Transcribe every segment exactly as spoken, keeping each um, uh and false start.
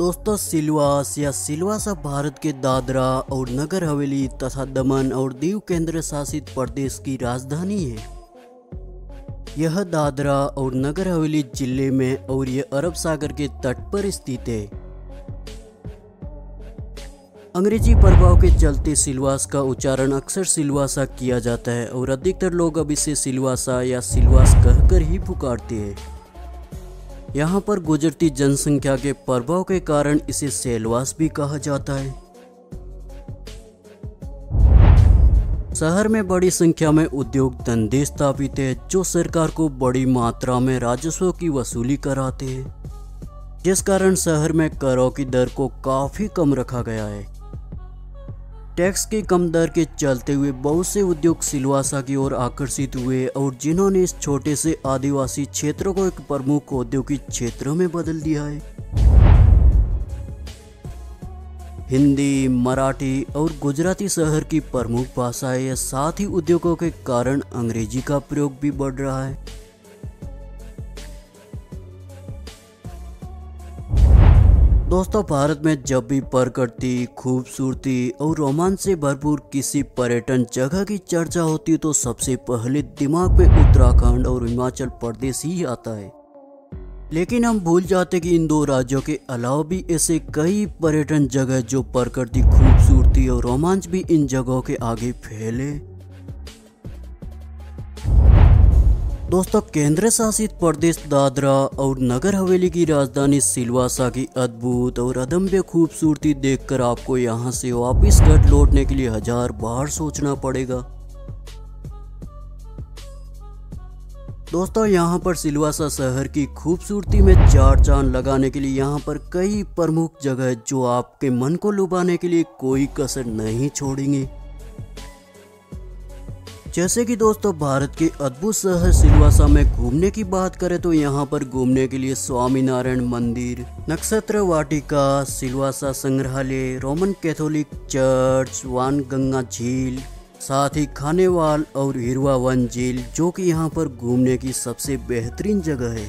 दोस्तों सिलवास या सिलवासा भारत के दादरा और नगर हवेली तथा दमन और दीव केंद्र शासित प्रदेश की राजधानी है। यह दादरा और नगर हवेली जिले में और यह अरब सागर के तट पर स्थित है। अंग्रेजी प्रभाव के चलते सिलवास का उच्चारण अक्सर सिलवासा किया जाता है और अधिकतर लोग अब इसे सिलवासा या सिलवास कहकर ही पुकारते हैं। यहाँ पर गुजरती जनसंख्या के प्रभाव के कारण इसे सेलवास भी कहा जाता है। शहर में बड़ी संख्या में उद्योग धंधे स्थापित है जो सरकार को बड़ी मात्रा में राजस्व की वसूली कराते हैं, जिस कारण शहर में करों की दर को काफी कम रखा गया है। टैक्स की कम दर के चलते हुए बहुत से उद्योग सिलवासा की ओर आकर्षित हुए और जिन्होंने इस छोटे से आदिवासी क्षेत्र को एक प्रमुख औद्योगिक क्षेत्र में बदल दिया है। हिंदी, मराठी और गुजराती शहर की प्रमुख भाषाएं हैं, साथ ही उद्योगों के कारण अंग्रेजी का प्रयोग भी बढ़ रहा है। दोस्तों भारत में जब भी प्रकृति, खूबसूरती और रोमांच से भरपूर किसी पर्यटन जगह की चर्चा होती तो सबसे पहले दिमाग में उत्तराखंड और हिमाचल प्रदेश ही आता है, लेकिन हम भूल जाते कि इन दो राज्यों के अलावा भी ऐसे कई पर्यटन जगह जो प्रकृति, खूबसूरती और रोमांच भी इन जगहों के आगे फैले। दोस्तों केंद्र शासित प्रदेश दादरा और नगर हवेली की राजधानी सिलवासा की अद्भुत और अदम्य खूबसूरती देखकर आपको यहां से वापस घर लौटने के लिए हजार बार सोचना पड़ेगा। दोस्तों यहां पर सिलवासा शहर की खूबसूरती में चार चांद लगाने के लिए यहां पर कई प्रमुख जगह है जो आपके मन को लुभाने के लिए कोई कसर नहीं छोड़ेंगे। जैसे कि दोस्तों भारत के अद्भुत शहर सिलवासा में घूमने की बात करें तो यहाँ पर घूमने के लिए स्वामी नारायण मंदिर, नक्षत्र वाटिका, सिलवासा संग्रहालय, Roman Catholic church, Van Ganga झील, साथ ही खानेवाल और हिरवा वन झील जो कि यहाँ पर घूमने की सबसे बेहतरीन जगह है।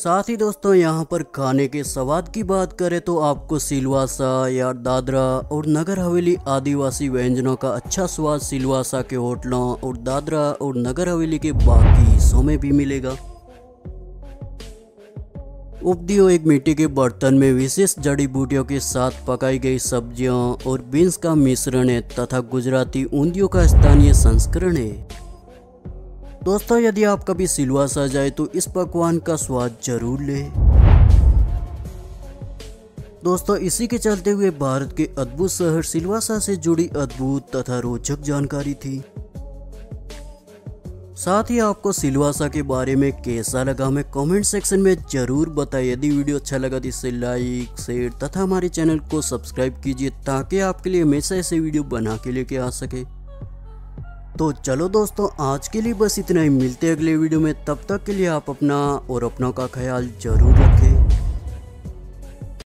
साथ ही दोस्तों यहाँ पर खाने के स्वाद की बात करें तो आपको सिलवासा या दादरा और नगर हवेली आदिवासी व्यंजनों का अच्छा स्वाद सिलवासा के होटलों और दादरा और नगर हवेली के बाकी हिस्सों में भी मिलेगा। उंधियू एक मिट्टी के बर्तन में विशेष जड़ी बूटियों के साथ पकाई गई सब्जियों और बीन्स का मिश्रण है तथा गुजराती उंधियू का स्थानीय संस्करण है। दोस्तों यदि आप कभी सिलवासा जाए तो इस पकवान का स्वाद जरूर लें। दोस्तों इसी के चलते हुए भारत के अद्भुत शहर सिलवासा से जुड़ी अद्भुत तथा रोचक जानकारी थी। साथ ही आपको सिलवासा के बारे में कैसा लगा हमें कमेंट सेक्शन में जरूर बताइए। यदि वीडियो अच्छा लगा तो इसे लाइक, शेयर तथा हमारे चैनल को सब्सक्राइब कीजिए ताकि आपके लिए हमेशा ऐसे वीडियो बना के लेके आ सके। तो चलो दोस्तों आज के लिए बस इतना ही, मिलते हैं अगले वीडियो में। तब तक के लिए आप अपना और अपनों का ख्याल जरूर रखें।